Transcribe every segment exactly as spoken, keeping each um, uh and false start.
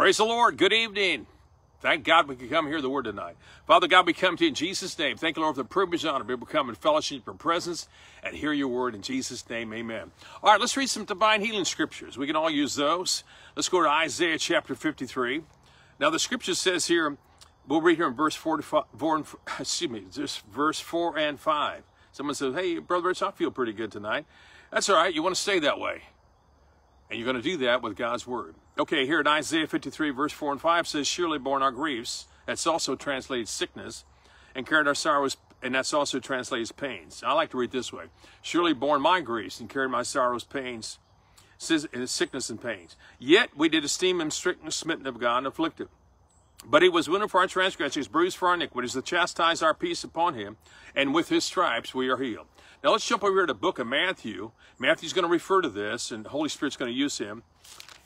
Praise the Lord. Good evening. Thank God we can come hear the word tonight. Father God, we come to you in Jesus' name. Thank you, Lord, for the privilege and honor to be able to come in fellowship and presence and hear your word in Jesus' name. Amen. All right, let's read some divine healing scriptures. We can all use those. Let's go to Isaiah chapter fifty-three. Now, the scripture says here, we'll read here in verse four, to five, four and, excuse me, just verse four and five. Someone says, hey, Brother Rich, I feel pretty good tonight. That's all right. You want to stay that way. And you're going to do that with God's word. Okay, here in Isaiah fifty-three, verse four and five says, surely borne our griefs, that's also translated sickness, and carried our sorrows, and that's also translated pains. I like to read this way. Surely borne my griefs, and carried my sorrows, pains, sickness and pains. Yet we did esteem him stricken, smitten of God, and afflicted. But he was wounded for our transgressions, bruised for our iniquities, to chastise our peace upon him, and with his stripes we are healed. Now let's jump over here to the book of Matthew. Matthew's going to refer to this, and the Holy Spirit's going to use him.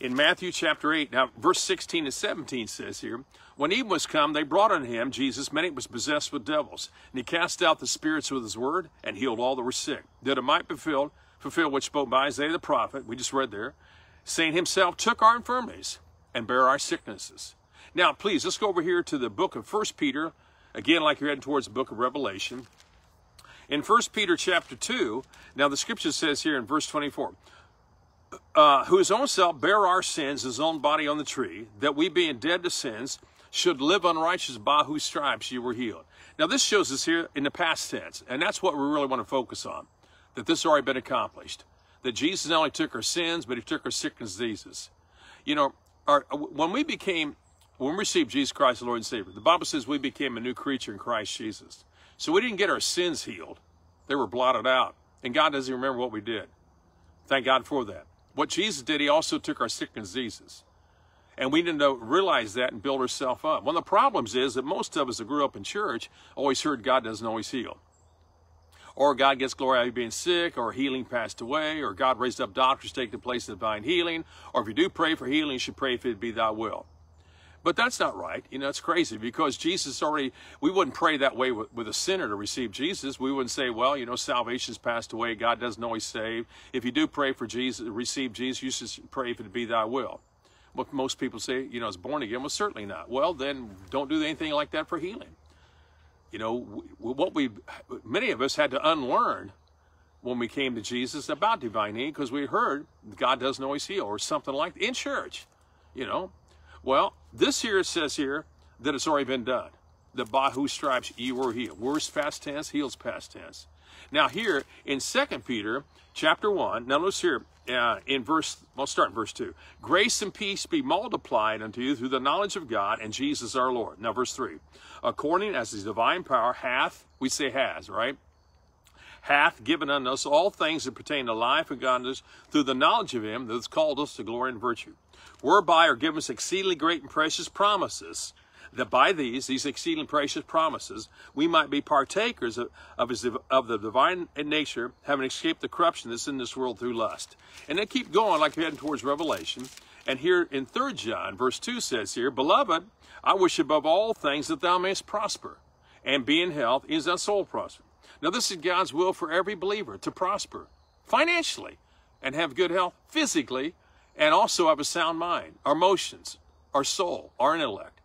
In Matthew chapter eight, now verse sixteen and seventeen says here, when even was come, they brought unto him, Jesus, many was possessed with devils. And he cast out the spirits with his word, and healed all that were sick, that it might be fulfilled, fulfilled which spoke by Isaiah the prophet, we just read there, saying himself took our infirmities, and bare our sicknesses. Now please, let's go over here to the book of First Peter, again like you're heading towards the book of Revelation. In First Peter chapter two, now the scripture says here in verse twenty-four, Uh, who his own self bare our sins, his own body on the tree, that we being dead to sins should live unrighteous, by whose stripes you were healed. Now this shows us here in the past tense, and that's what we really want to focus on, that this has already been accomplished, that Jesus not only took our sins, but he took our sickness diseases. You know, our, when we became, when we received Jesus Christ, the Lord and Savior, the Bible says we became a new creature in Christ Jesus. So we didn't get our sins healed. They were blotted out, and God doesn't remember what we did. Thank God for that. What Jesus did, he also took our sickness diseases. And we didn't know, realize that and build ourselves up. One of the problems is that most of us that grew up in church always heard God doesn't always heal. Or God gets glory out of being sick, or healing passed away, or God raised up doctors to take the place of divine healing, or if you do pray for healing, you should pray if it be thy will. But that's not right. You know, it's crazy because Jesus already, we wouldn't pray that way with, with a sinner to receive Jesus. We wouldn't say, well, you know, salvation's passed away. God doesn't always save. If you do pray for Jesus, receive Jesus, you should pray if it be thy will. But most people say, you know, it's born again. Well, certainly not. Well, then don't do anything like that for healing. You know, what we, many of us had to unlearn when we came to Jesus about divine healing because we heard God doesn't always heal or something like that in church, you know. Well, this here says here that it's already been done. The by whose stripes ye were healed. Worse past tense, heals past tense. Now here in Second Peter chapter one, now let's hear uh, in verse, let's start in verse two. Grace and peace be multiplied unto you through the knowledge of God and Jesus our Lord. Now verse three. According as his divine power hath, we say has, right? Hath given unto us all things that pertain to life and godliness through the knowledge of him that hath called us to glory and virtue, whereby are given us exceedingly great and precious promises, that by these, these exceedingly precious promises, we might be partakers of, of, his, of the divine nature, having escaped the corruption that's in this world through lust. And then keep going like you're heading towards Revelation. And here in Third John, verse two says here, Beloved, I wish above all things that thou mayest prosper, and be in health, is thy soul prosper. Now, this is God's will for every believer, to prosper financially and have good health physically and also have a sound mind, our emotions, our soul, our intellect.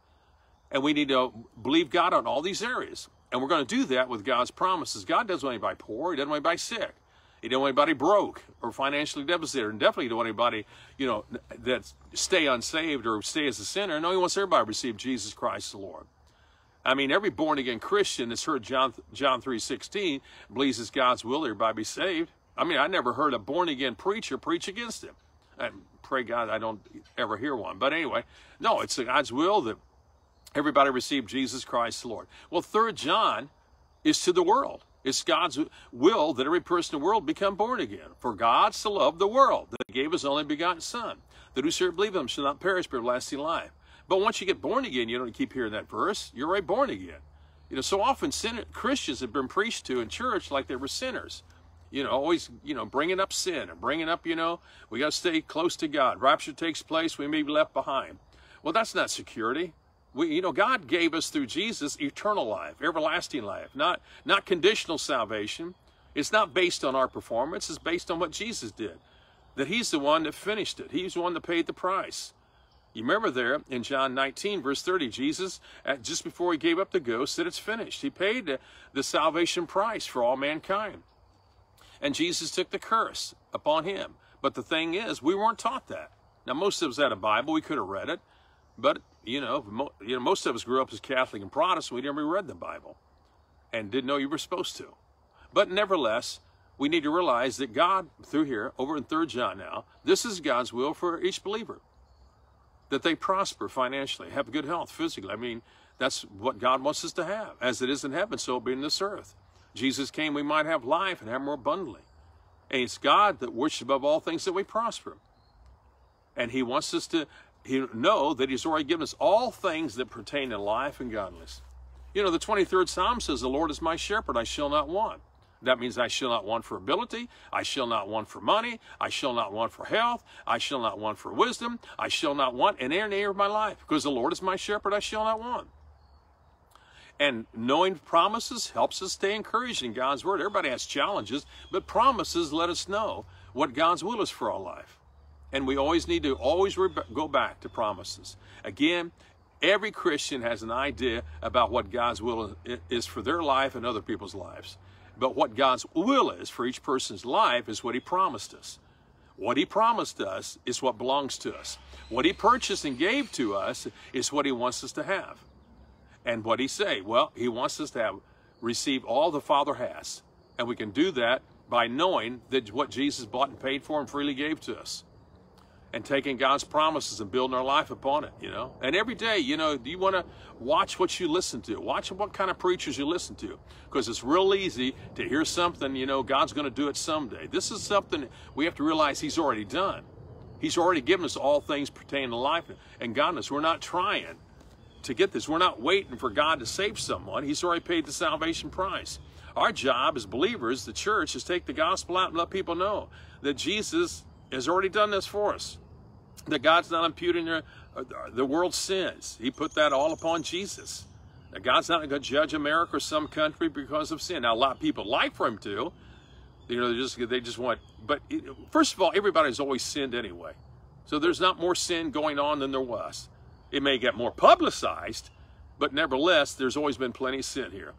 And we need to believe God on all these areas. And we're going to do that with God's promises. God doesn't want anybody poor. He doesn't want anybody sick. He doesn't want anybody broke or financially devastated. And definitely don't want anybody, you know, that stay unsaved or stay as a sinner. No, he wants everybody to receive Jesus Christ the Lord. I mean, every born-again Christian that's heard John, John three sixteen believes it's God's will everybody be saved. I mean, I never heard a born-again preacher preach against him. I pray God I don't ever hear one. But anyway, no, it's God's will that everybody receive Jesus Christ the Lord. Well, Third John is to the world. It's God's will that every person in the world become born again. For God so loved the world that he gave his only begotten Son, that whosoever believeth in him shall not perish but have everlasting life. But once you get born again, you don't keep hearing that verse. You're already born again. You know, so often sin, Christians have been preached to in church like they were sinners. You know, always, you know, bringing up sin and bringing up, you know, we got to stay close to God. Rapture takes place, we may be left behind. Well, that's not security. We, you know, God gave us through Jesus eternal life, everlasting life, not, not conditional salvation. It's not based on our performance. It's based on what Jesus did, that he's the one that finished it. He's the one that paid the price. You remember there in John nineteen, verse thirty, Jesus, just before he gave up the ghost, said it's finished. He paid the salvation price for all mankind. And Jesus took the curse upon him. But the thing is, we weren't taught that. Now, most of us had a Bible. We could have read it. But, you know, mo you know most of us grew up as Catholic and Protestant. We never read the Bible and didn't know you were supposed to. But nevertheless, we need to realize that God, through here, over in third John now, this is God's will for each believer, that they prosper financially, have good health physically. I mean, that's what God wants us to have. As it is in heaven, so it will be in this earth. Jesus came we might have life and have more abundantly. And it's God that worships above all things that we prosper. And he wants us to know that he's already given us all things that pertain to life and godliness. You know, the twenty-third Psalm says, "The Lord is my shepherd, I shall not want." That means I shall not want for ability, I shall not want for money, I shall not want for health, I shall not want for wisdom, I shall not want in any area of my life, because the Lord is my shepherd, I shall not want. And knowing promises helps us stay encouraged in God's word. Everybody has challenges, but promises let us know what God's will is for our life. And we always need to always go back to promises. Again, every Christian has an idea about what God's will is for their life and other people's lives. But what God's will is for each person's life is what he promised us. What he promised us is what belongs to us. What he purchased and gave to us is what he wants us to have. And what he say? Well, he wants us to have, receive all the Father has. And we can do that by knowing that what Jesus bought and paid for and freely gave to us. And taking God's promises and building our life upon it, you know. And every day, you know, you want to watch what you listen to. Watch what kind of preachers you listen to. Because it's real easy to hear something, you know, God's going to do it someday. This is something we have to realize he's already done. He's already given us all things pertaining to life and godliness. We're not trying to get this. We're not waiting for God to save someone. He's already paid the salvation price. Our job as believers, the church, is to take the gospel out and let people know that Jesus has already done this for us, that God's not imputing the, the world's sins. He put that all upon Jesus. That God's not going to judge America or some country because of sin. Now, a lot of people like for him to. You know, they just, they just want, but it, first of all, everybody's always sinned anyway. So there's not more sin going on than there was. It may get more publicized, but nevertheless, there's always been plenty of sin here.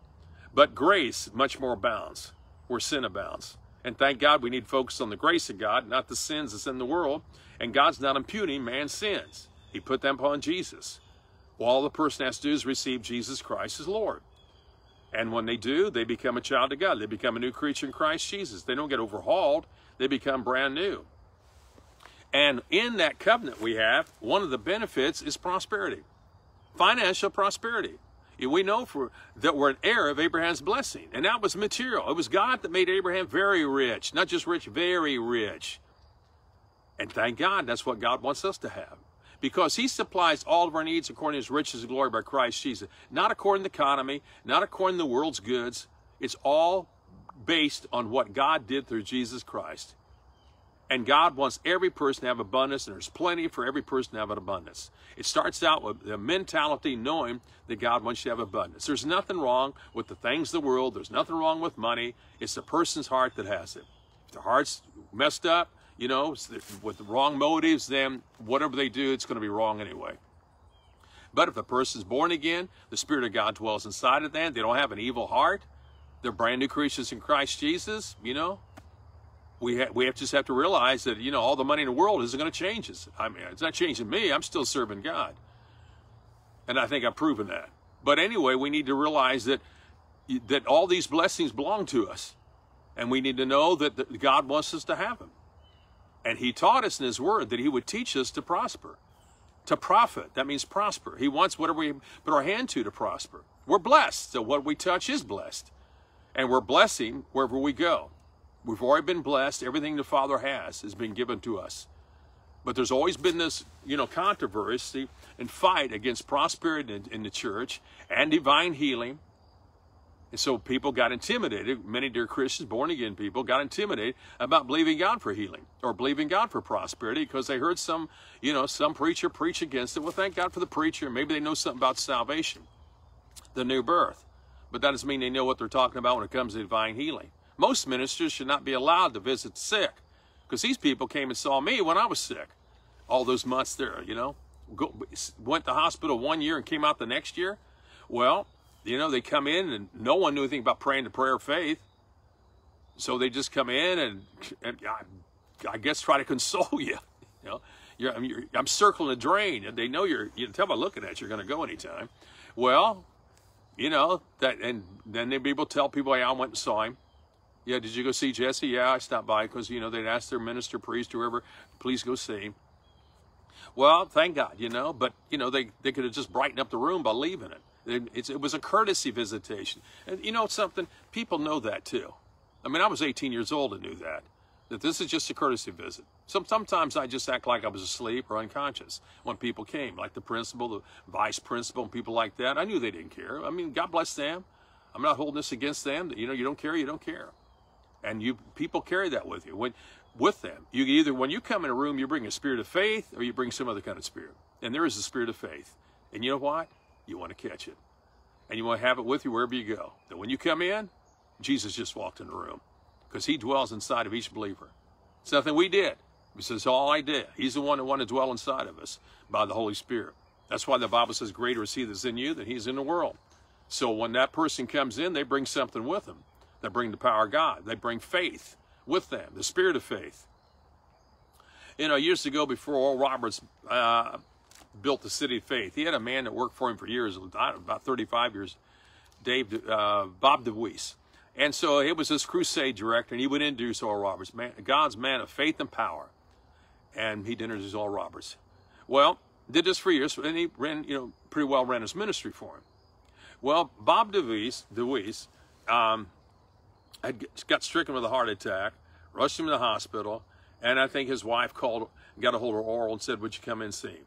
But grace much more abounds where sin abounds. And thank God we need to focus on the grace of God, not the sins that's in the world. And God's not imputing man's sins. He put them upon Jesus. All the person has to do is receive Jesus Christ as Lord. And when they do, they become a child of God. They become a new creature in Christ Jesus. They don't get overhauled. They become brand new. And in that covenant we have, one of the benefits is prosperity. Financial prosperity. We know for, that we're an heir of Abraham's blessing. And that was material. It was God that made Abraham very rich. Not just rich, very rich. And thank God, that's what God wants us to have. Because he supplies all of our needs according to his riches and glory by Christ Jesus. Not according to the economy, not according to the world's goods. It's all based on what God did through Jesus Christ. And God wants every person to have abundance, and there's plenty for every person to have an abundance. It starts out with the mentality knowing that God wants you to have abundance. There's nothing wrong with the things of the world. There's nothing wrong with money. It's the person's heart that has it. If their heart's messed up, you know, with the wrong motives, then whatever they do, it's going to be wrong anyway. But if the person's born again, the Spirit of God dwells inside of them. They don't have an evil heart. They're brand new creatures in Christ Jesus, you know. We, ha we have just have to realize that, you know, all the money in the world isn't going to change us. I mean, it's not changing me. I'm still serving God. And I think I've proven that. But anyway, we need to realize that, that all these blessings belong to us. And we need to know that, that God wants us to have them. And he taught us in his word that he would teach us to prosper, to profit. That means prosper. He wants whatever we put our hand to to prosper. We're blessed. So what we touch is blessed. And we're blessing wherever we go. We've already been blessed. Everything the Father has has been given to us. But there's always been this, you know, controversy and fight against prosperity in, in the church and divine healing. And so people got intimidated. Many dear Christians, born-again people, got intimidated about believing God for healing or believing God for prosperity because they heard some, you know, some preacher preach against it. Well, thank God for the preacher. Maybe they know something about salvation, the new birth. But that doesn't mean they know what they're talking about when it comes to divine healing. Most ministers should not be allowed to visit the sick because these people came and saw me when I was sick all those months there, you know. go, went to hospital one year and came out the next year? Well, you know, they come in and no one knew anything about praying the prayer of faith. So they just come in and, and I, I guess try to console you. You know, you're, I'm, you're, I'm circling a drain, and they know you're, you can tell by looking at you, you're going to go anytime. Well, you know, that, and then they'd be able to tell people, hey, I went and saw him. Yeah, did you go see Jesse? Yeah, I stopped by because, you know, they'd ask their minister, priest, whoever, please go see him. Well, thank God, you know, but, you know, they, they could have just brightened up the room by leaving it. It, it's, it was a courtesy visitation. And you know something? People know that too. I mean, I was eighteen years old and knew that, that this is just a courtesy visit. Some, sometimes I just act like I was asleep or unconscious when people came, like the principal, the vice principal, and people like that. I knew they didn't care. I mean, God bless them. I'm not holding this against them. You know, you don't care, you don't care. And you people carry that with you, when, with them. You either, when you come in a room, you bring a spirit of faith or you bring some other kind of spirit. And there is a spirit of faith. And you know what? You want to catch it. And you want to have it with you wherever you go. That when you come in, Jesus just walked in the room because he dwells inside of each believer. It's nothing we did. He says, all I did. He's the one that wanted to dwell inside of us by the Holy Spirit. That's why the Bible says, greater is he that's in you than he's in the world. So when that person comes in, they bring something with them. They bring the power of God. They bring faith with them, the spirit of faith. You know, years ago before Oral Roberts uh, built the City of Faith, he had a man that worked for him for years, about thirty-five years, Dave, uh, Bob DeWeese. And so it was this crusade director, and he would introduce Oral Roberts, man, God's man of faith and power. And he'd introduce Oral Roberts. Well, did this for years, and he ran, you know, pretty well ran his ministry for him. Well, Bob DeWeese, DeWeese um, had got stricken with a heart attack, rushed him to the hospital, and I think his wife called, got a hold of Oral and said, would you come and see him?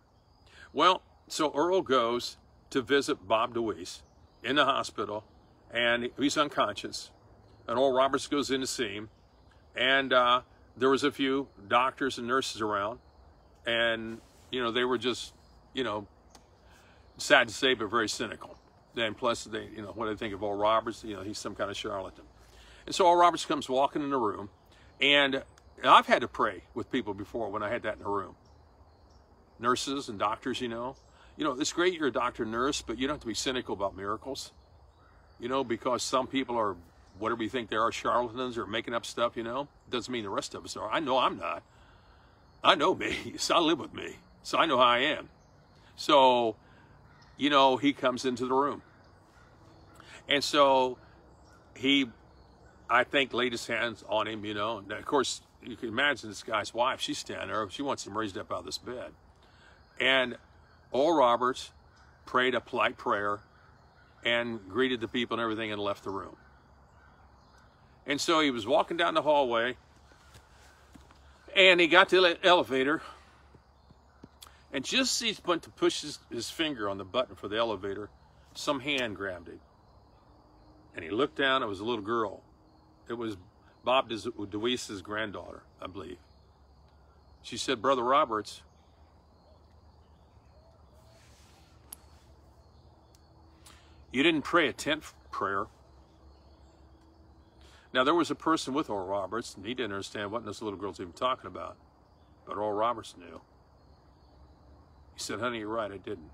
Well, so Oral goes to visit Bob DeWeese in the hospital, and he's unconscious. And Oral Roberts goes in to see him, and uh, there was a few doctors and nurses around, and, you know, they were just, you know, sad to say, but very cynical. And plus, they, you know, what they think of Oral Roberts, you know, he's some kind of charlatan. And so Oral Roberts comes walking in the room, and, and I've had to pray with people before when I had that in the room. Nurses and doctors, you know. You know, it's great you're a doctor, nurse, but you don't have to be cynical about miracles. You know, because some people are, whatever you think they are, charlatans or making up stuff, you know. Doesn't mean the rest of us are. I know I'm not. I know me. So I live with me. So I know how I am. So, you know, he comes into the room. And so he, I think, laid his hands on him, you know. And of course, you can imagine this guy's wife. She's standing there. She wants him raised up out of this bed. And Oral Roberts prayed a polite prayer and greeted the people and everything and left the room. And so he was walking down the hallway, and he got to the elevator, and just as he went to push his, his finger on the button for the elevator, some hand grabbed him. And he looked down. It was a little girl. It was Bob DeWeese's granddaughter, I believe. She said, Brother Roberts, you didn't pray a tent prayer. Now, there was a person with Oral Roberts, and he didn't understand what this little girl's even talking about. But Oral Roberts knew. He said, honey, you're right, I didn't.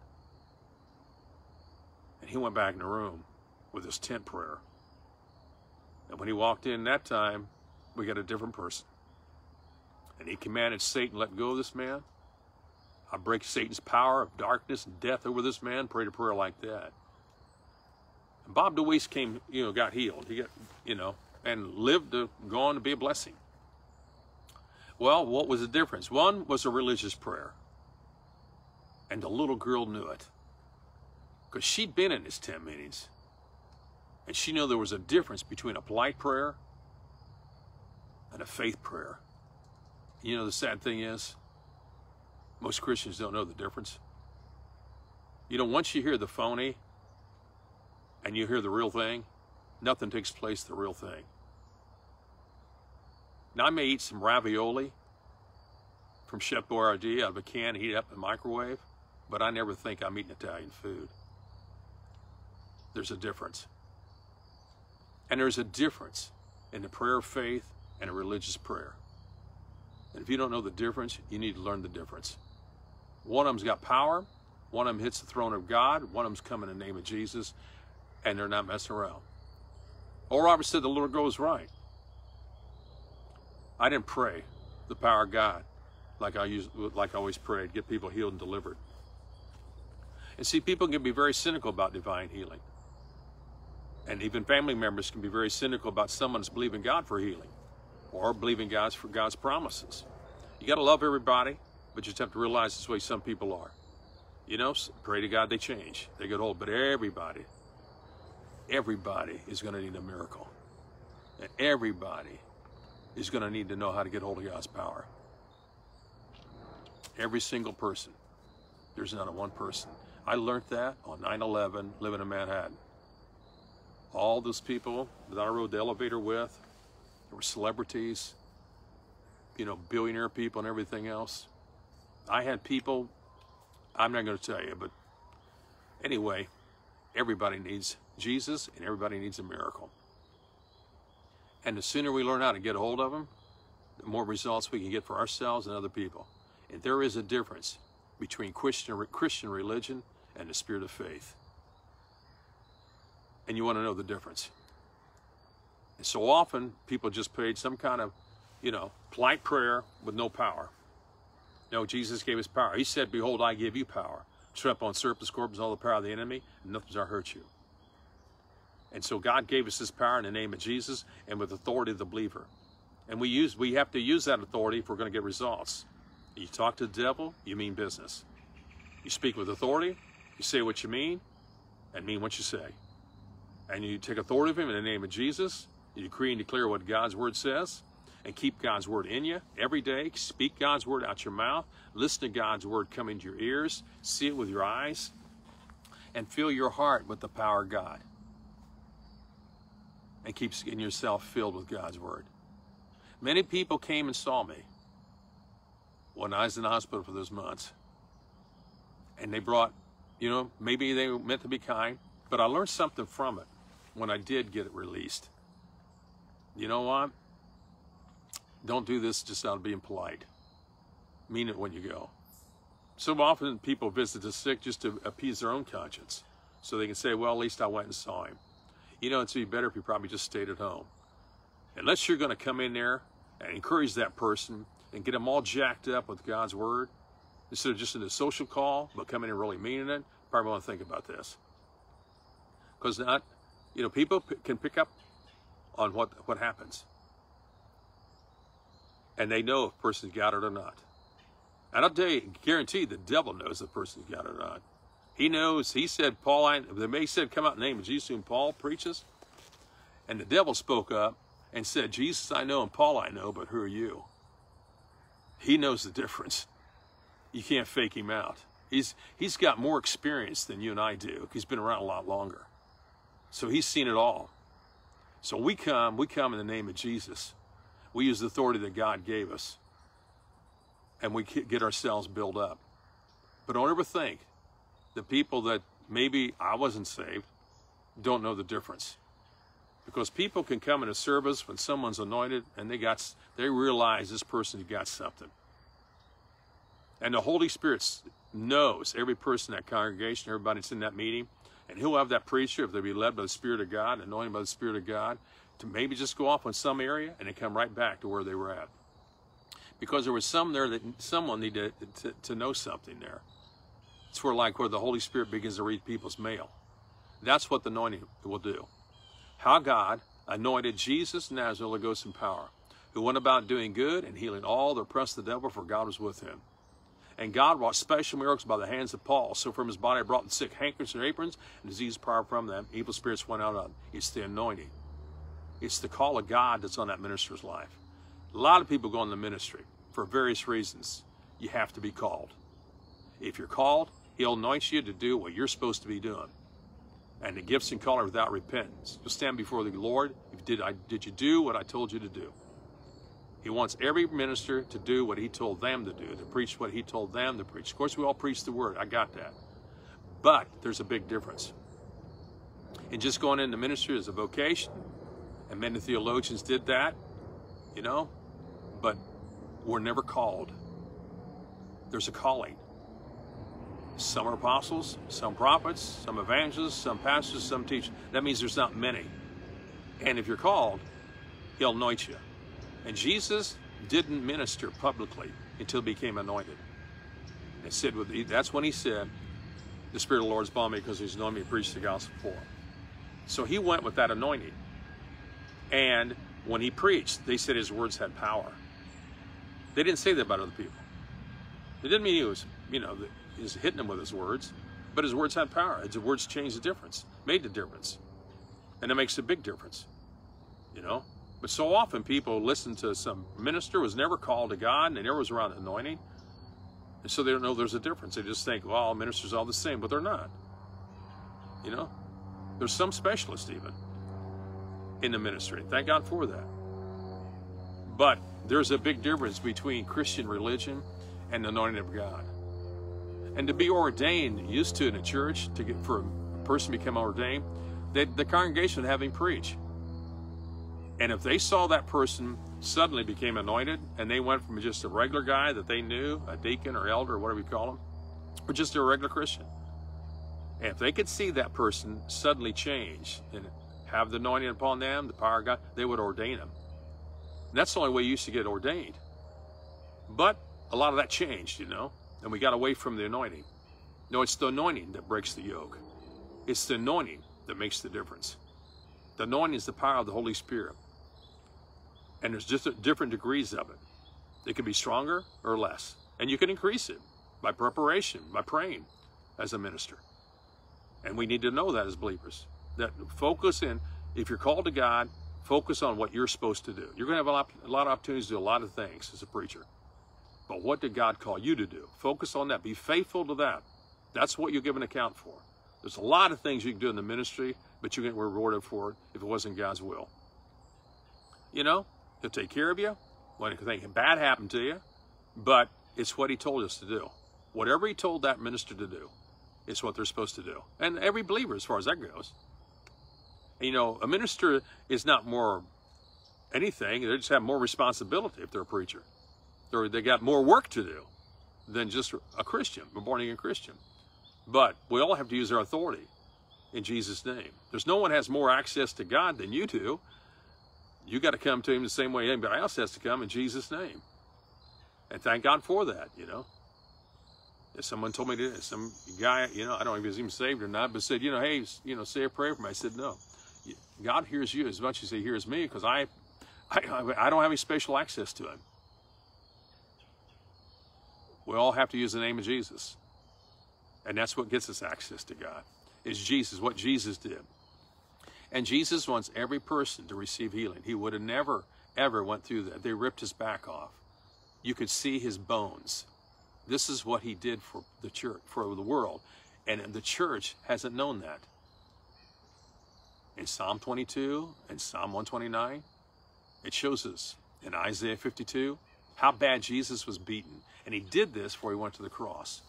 And he went back in the room with his tent prayer. And when he walked in that time, we got a different person. And he commanded Satan, let go of this man. I break Satan's power of darkness and death over this man. Prayed a prayer like that. Bob DeWeese came, you know, got healed. He got, you know, and lived to go on to be a blessing. Well, what was the difference? One was a religious prayer. And the little girl knew it. Because she'd been in his tent meetings. And she knew there was a difference between a polite prayer and a faith prayer. You know, the sad thing is, most Christians don't know the difference. You know, once you hear the phony, and you hear the real thing, nothing takes place the real thing. Now, I may eat some ravioli from Chef Boyardee out of a can, heat it up in the microwave, but I never think I'm eating Italian food. There's a difference. And there's a difference in the prayer of faith and a religious prayer. And if you don't know the difference, you need to learn the difference. One of them's got power. One of them hits the throne of God. One of them's coming in the name of Jesus, and they're not messing around. Oral Roberts said the Lord goes right. I didn't pray the power of God like I used, like I always prayed, get people healed and delivered. And see, people can be very cynical about divine healing. And even family members can be very cynical about someone that's believing God for healing or believing God's for God's promises. You got to love everybody, but you just have to realize this way some people are. You know, pray to God they change, they get old, but everybody, everybody is going to need a miracle. And everybody is going to need to know how to get hold of God's power. Every single person. There's not a one person. I learned that on nine eleven, living in Manhattan. All those people that I rode the elevator with, there were celebrities, you know, billionaire people and everything else. I had people, I'm not going to tell you, but anyway, everybody needs Jesus and everybody needs a miracle. And the sooner we learn how to get a hold of them, the more results we can get for ourselves and other people. And there is a difference between Christian, Christian religion and the spirit of faith. And you want to know the difference. And so often people just prayed some kind of, you know, polite prayer with no power. No, Jesus gave us power. He said, behold, I give you power. Tread upon serpents, scorpions, all the power of the enemy, and nothing shall hurt you. And so God gave us this power in the name of Jesus and with authority of the believer. And we use, we have to use that authority if we're going to get results. You talk to the devil, you mean business. You speak with authority, you say what you mean, and mean what you say. And you take authority of him in the name of Jesus. You decree and declare what God's word says and keep God's word in you every day. Speak God's word out your mouth. Listen to God's word come into your ears. See it with your eyes. And fill your heart with the power of God. And keep getting yourself filled with God's word. Many people came and saw me when I was in the hospital for those months. And they brought, you know, maybe they were meant to be kind. But I learned something from it when I did get it released. You know what? Don't do this just out of being polite. Mean it when you go. So often people visit the sick just to appease their own conscience. So they can say, well, at least I went and saw him. You know, it'd be better if you probably just stayed at home. Unless you're going to come in there and encourage that person and get them all jacked up with God's word, instead of just in a social call, but coming in and really meaning it, probably want to think about this. Because not, you know, people p can pick up on what, what happens. And they know if a person's got it or not. And I'll tell you, guarantee the devil knows if a person's got it or not. He knows, he said, Paul, I, the man said, come out in the name of Jesus, whom Paul preaches. And the devil spoke up and said, Jesus I know and Paul I know, but who are you? He knows the difference. You can't fake him out. He's, he's got more experience than you and I do. He's been around a lot longer. So he's seen it all. So we come, we come in the name of Jesus. We use the authority that God gave us. And we get ourselves built up. But don't ever think the people that maybe I wasn't saved don't know the difference. Because people can come in a service when someone's anointed and they, got, they realize this person's got something. And the Holy Spirit's knows every person in that congregation, everybody that's in that meeting, and he'll have that preacher, if they be led by the Spirit of God, anointed by the Spirit of God, to maybe just go off on some area and then come right back to where they were at. Because there was some there that someone needed to, to, to know something there. It's where like where the Holy Spirit begins to read people's mail. That's what the anointing will do. How God anointed Jesus, Nazareth, the Ghost in power, who went about doing good and healing all that oppressed the devil, for God was with him. And God wrought special miracles by the hands of Paul. So from his body brought the sick hankers and aprons, and disease power from them. Evil spirits went out of them. It's the anointing. It's the call of God that's on that minister's life. A lot of people go in the ministry for various reasons. You have to be called. If you're called, he'll anoint you to do what you're supposed to be doing. And the gifts and call are without repentance. You'll stand before the Lord. If did, I, did you do what I told you to do? He wants every minister to do what he told them to do, to preach what he told them to preach. Of course, we all preach the word. I got that. But there's a big difference. And just going into ministry is a vocation. And many theologians did that, you know, but we're never called. There's a calling. Some are apostles, some prophets, some evangelists, some pastors, some teachers. That means there's not many. And if you're called, he'll anoint you. And Jesus didn't minister publicly until he became anointed. It said, that's when he said, the Spirit of the Lord is upon me because he's anointed me to preach the gospel for him. So he went with that anointing. And when he preached, they said his words had power. They didn't say that about other people. It didn't mean he was, you know, he was hitting them with his words, but his words had power. His words changed the difference, made the difference. And it makes a big difference, you know? But so often people listen to some minister was never called to God and they never was around anointing. And so they don't know there's a difference. They just think, well, all ministers are all the same, but they're not. You know? There's some specialists even in the ministry. Thank God for that. But there's a big difference between Christian religion and the anointing of God. And to be ordained, used to in a church, to get for a person to become ordained, they, the congregation would have him preach. And if they saw that person suddenly became anointed and they went from just a regular guy that they knew, a deacon or elder or whatever you call them, or just a regular Christian. And if they could see that person suddenly change and have the anointing upon them, the power of God, they would ordain him. And that's the only way you used to get ordained. But a lot of that changed, you know, and we got away from the anointing. No, it's the anointing that breaks the yoke. It's the anointing that makes the difference. The anointing is the power of the Holy Spirit. And there's just different degrees of it. It can be stronger or less. And you can increase it by preparation, by praying as a minister. And we need to know that as believers. That focus in, if you're called to God, focus on what you're supposed to do. You're going to have a lot, a lot of opportunities to do a lot of things as a preacher. But what did God call you to do? Focus on that. Be faithful to that. That's what you'll give an account for. There's a lot of things you can do in the ministry, but you get rewarded for it if it wasn't God's will. You know? He'll take care of you when anything bad happened to you, but it's what he told us to do. Whatever he told that minister to do, it's what they're supposed to do. And every believer, as far as that goes. And, you know, a minister is not more anything. They just have more responsibility if they're a preacher. They're, they got more work to do than just a Christian, a born-again Christian. But we all have to use our authority in Jesus' name. There's no one has more access to God than you do. You got to come to him the same way anybody else has to come in Jesus' name. And thank God for that, you know. If someone told me this, some guy, you know, I don't know if he's even saved or not, but said, you know, hey, you know, say a prayer for me. I said, no, God hears you as much as he hears me because I, I, I don't have any special access to him. We all have to use the name of Jesus. And that's what gets us access to God, is Jesus, what Jesus did. And Jesus wants every person to receive healing. He would have never, ever went through that. They ripped his back off. You could see his bones. This is what he did for the church, for the world. And the church hasn't known that. In Psalm twenty-two and Psalm one twenty-nine, it shows us in Isaiah fifty-two how bad Jesus was beaten. And he did this before he went to the cross.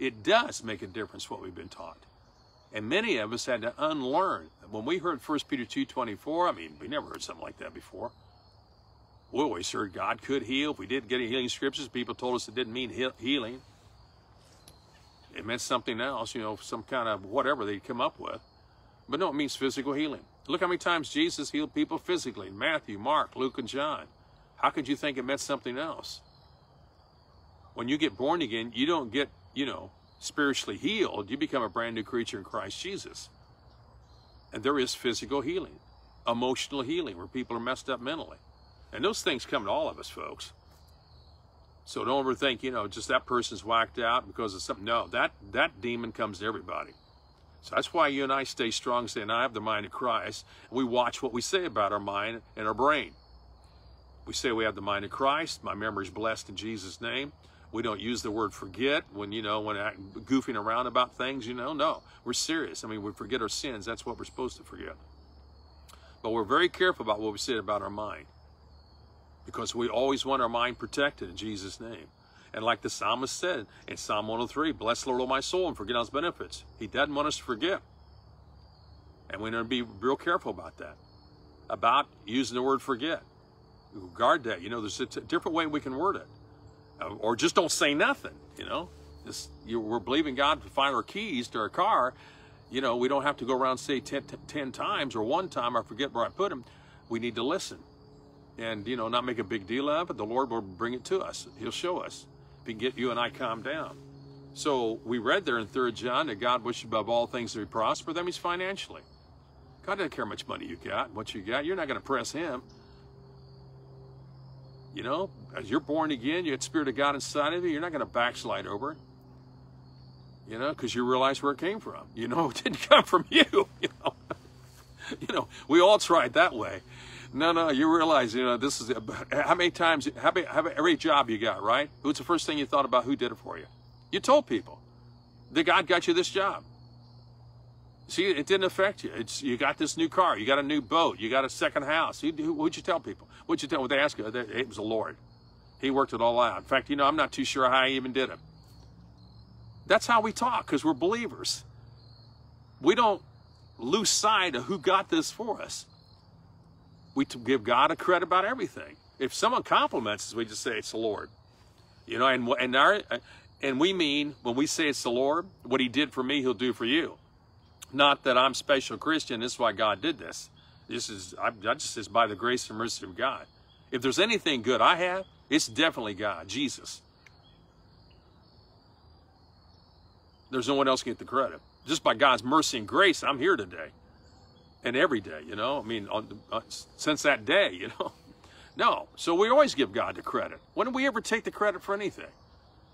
It does make a difference what we've been taught. And many of us had to unlearn. When we heard First Peter two twenty-four, I mean, we never heard something like that before. We always heard God could heal. If we did get any healing scriptures, people told us it didn't mean healing. It meant something else, you know, some kind of whatever they'd come up with. But no, it means physical healing. Look how many times Jesus healed people physically in Matthew, Mark, Luke, and John. How could you think it meant something else? When you get born again, you don't get, you know, spiritually healed, you become a brand new creature in Christ Jesus. And there is physical healing, emotional healing, where people are messed up mentally. And those things come to all of us, folks. So don't ever think, you know, just that person's whacked out because of something. No, that, that demon comes to everybody. So that's why you and I stay strong, saying, I have the mind of Christ. We watch what we say about our mind and our brain. We say we have the mind of Christ. My memory is blessed in Jesus' name. We don't use the word forget when, you know, when goofing around about things, you know. No, we're serious. I mean, we forget our sins. That's what we're supposed to forget. But we're very careful about what we say about our mind because we always want our mind protected in Jesus' name. And like the psalmist said in Psalm one oh three, bless the Lord, O my soul, and forget all his benefits. He doesn't want us to forget. And we need to be real careful about that, about using the word forget. Guard that. You know, there's a different way we can word it. Or just don't say nothing, you know. this, you, we're believing God to find our keys to our car. You know, we don't have to go around and say ten, ten times or one time, I forget where I put them. We need to listen and, you know, not make a big deal out of it. The Lord will bring it to us. He'll show us. If he can get you and I calmed down. So we read there in third John that God wishes above all things to be prosper. That means financially. God doesn't care how much money you got, what you got. You're not going to press him. You know, as you're born again, you have the Spirit of God inside of you. You're not going to backslide over it. You know, because you realize where it came from. You know, it didn't come from you. You know, you know, we all tried that way. No, no, you realize, you know, this is, how many times, how many, how many, every job you got, right? Who's the first thing you thought about? Who did it for you? You told people that God got you this job. See, it didn't affect you. It's, you got this new car. You got a new boat. You got a second house. You, who, who'd you tell people? What'd you tell them? What they asked you? It was the Lord. He worked it all out. In fact, you know, I'm not too sure how he even did it. That's how we talk, because we're believers. We don't lose sight of who got this for us. We give God a credit about everything. If someone compliments us, we just say it's the Lord. You know, and, and, our, and we mean, when we say it's the Lord, what he did for me, he'll do for you. Not that I'm special Christian, this is why God did this. This is, I, I just says by the grace and mercy of God. If there's anything good I have, it's definitely God, Jesus. There's no one else can get the credit. Just by God's mercy and grace, I'm here today. And every day, you know, I mean, on, uh, since that day, you know. No, so we always give God the credit. When do we ever take the credit for anything?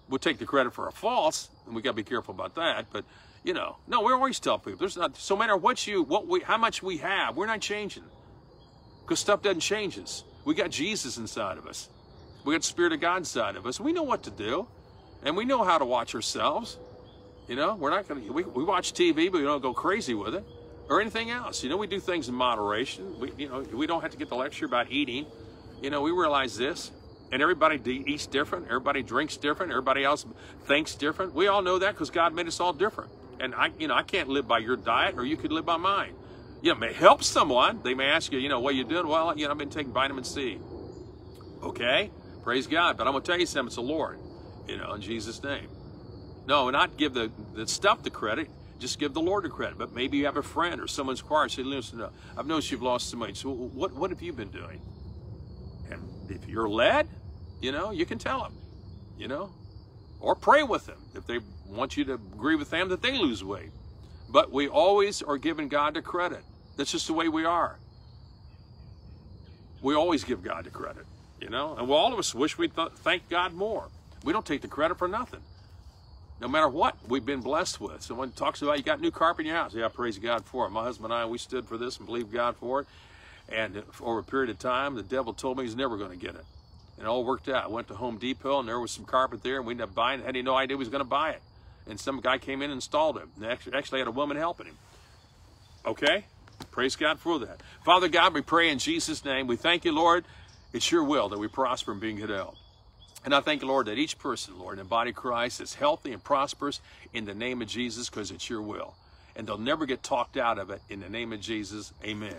We'll take the credit for our faults, and we got to be careful about that, but... You know, no, we always tell people, there's not, so no matter what you, what we, how much we have, we're not changing. Because stuff doesn't change us. We got Jesus inside of us. We got the Spirit of God inside of us. We know what to do. And we know how to watch ourselves. You know, we're not going to, we, we watch T V, but we don't go crazy with it. Or anything else. You know, we do things in moderation. We, you know, we don't have to get the lecture about eating. You know, we realize this. And everybody eats different. Everybody drinks different. Everybody else thinks different. We all know that because God made us all different. And I, you know, I can't live by your diet, or you could live by mine. You know, it may help someone. They may ask you, you know, what are you doing? Well, you know, I've been taking vitamin C. Okay, praise God. But I'm gonna tell you something. It's the Lord, you know, in Jesus' name. No, not give the, the stuff the credit. Just give the Lord the credit. But maybe you have a friend or someone's choir. Say, listen, I've noticed you've lost some weight. So what, what have you been doing? And if you're led, you know, you can tell them, you know, or pray with them if they want you to agree with them that they lose weight. But we always are giving God the credit. That's just the way we are. We always give God the credit, you know? And all of us wish we'd th thank God more. We don't take the credit for nothing. No matter what we've been blessed with. Someone talks about, you got new carpet in your house. Yeah, praise God for it. My husband and I, we stood for this and believed God for it. And over a period of time, the devil told me he's never going to get it. And it all worked out. I went to Home Depot, and there was some carpet there, and we ended up buying it. I had no idea he was going to buy it. And some guy came in and installed it. And actually, actually had a woman helping him. Okay? Praise God for that. Father God, we pray in Jesus' name. We thank you, Lord. It's your will that we prosper in being good health. And I thank you, Lord, that each person, Lord, in the body of Christ is healthy and prosperous in the name of Jesus, because it's your will. And they'll never get talked out of it in the name of Jesus. Amen.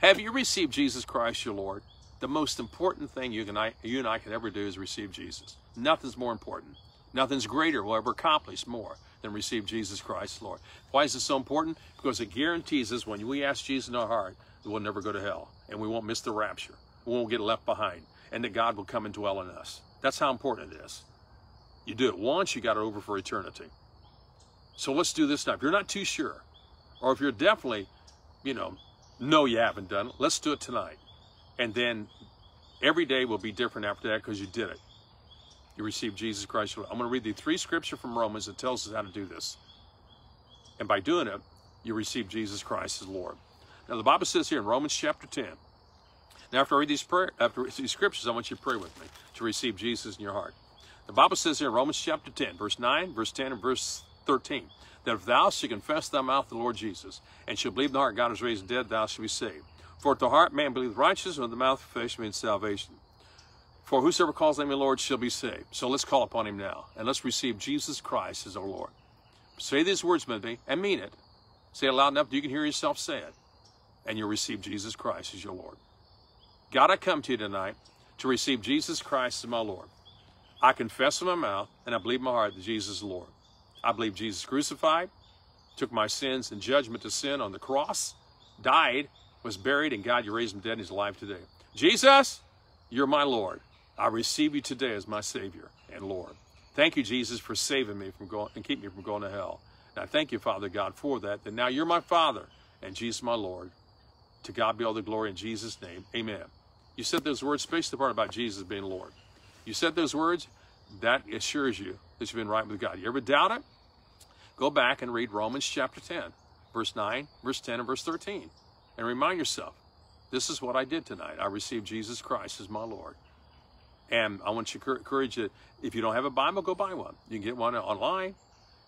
Have you received Jesus Christ, your Lord? The most important thing you, can, I, you and I can ever do is receive Jesus. Nothing's more important. Nothing's greater will ever accomplish more than receive Jesus Christ, Lord. Why is this so important? Because it guarantees us when we ask Jesus in our heart that we'll never go to hell, and we won't miss the rapture. We won't get left behind, and that God will come and dwell in us. That's how important it is. You do it once, you got it over for eternity. So let's do this now. If you're not too sure, or if you're definitely, you know, no, you haven't done it, let's do it tonight. And then every day will be different after that because you did it. You received Jesus Christ. I'm going to read the three scripture from Romans that tells us how to do this. And by doing it, you receive Jesus Christ as Lord. Now the Bible says here in Romans chapter ten. Now after I read these prayer, after these scriptures, I want you to pray with me to receive Jesus in your heart. The Bible says here in Romans chapter ten, verse nine, verse ten, and verse thirteen, that if thou shalt confess thy mouth the Lord Jesus, and shalt believe in thy heart God is raised dead, thou shalt be saved. For with the heart man believeth righteousness, and with the mouth confession means salvation. For whosoever calls the name of the Lord shall be saved. So let's call upon him now, and let's receive Jesus Christ as our Lord. Say these words with me, and mean it. Say it loud enough that you can hear yourself say it, and you'll receive Jesus Christ as your Lord. God, I come to you tonight to receive Jesus Christ as my Lord. I confess with my mouth and I believe in my heart that Jesus is Lord. I believe Jesus crucified, took my sins and judgment to sin on the cross, died, was buried, and God, you raised him dead and he's alive today. Jesus, you're my Lord. I receive you today as my Savior and Lord. Thank you, Jesus, for saving me from going and keep me from going to hell. And I thank you, Father God, for that. That now you're my Father and Jesus my Lord. To God be all the glory in Jesus' name. Amen. You said those words, especially the part about Jesus being Lord. You said those words, that assures you that you've been right with God. You ever doubt it? Go back and read Romans chapter ten, verse nine, verse ten, and verse thirteen. And remind yourself, this is what I did tonight. I received Jesus Christ as my Lord. And I want you to encourage you, if you don't have a Bible, go buy one. You can get one online,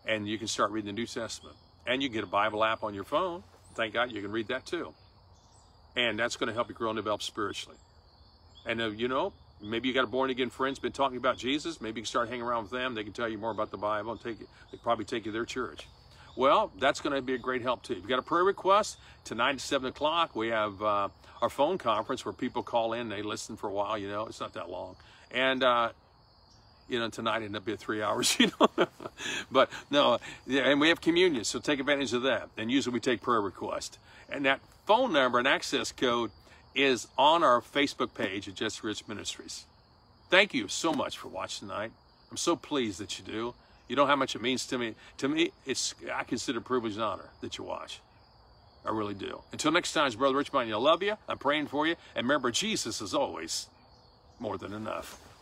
and you can start reading the New Testament. And you can get a Bible app on your phone. Thank God you can read that too. And that's going to help you grow and develop spiritually. And, uh, you know, maybe you got a born-again friend's been talking about Jesus. Maybe you can start hanging around with them. They can tell you more about the Bible and take you, they probably take you to their church. Well, that's going to be a great help too. If you've got a prayer request, tonight at seven o'clock, we have uh, our phone conference where people call in. They listen for a while, you know. It's not that long. And, uh, you know, tonight ended up being three hours, you know. But, no, yeah, and we have communion, so take advantage of that. And usually we take prayer requests. And that phone number and access code is on our Facebook page at Jesse Rich Ministries. Thank you so much for watching tonight. I'm so pleased that you do. You know how much it means to me. To me, it's I consider it privilege and honor that you watch. I really do. Until next time, it's Brother Rich Mind. I love you. I'm praying for you. And remember, Jesus is always more than enough.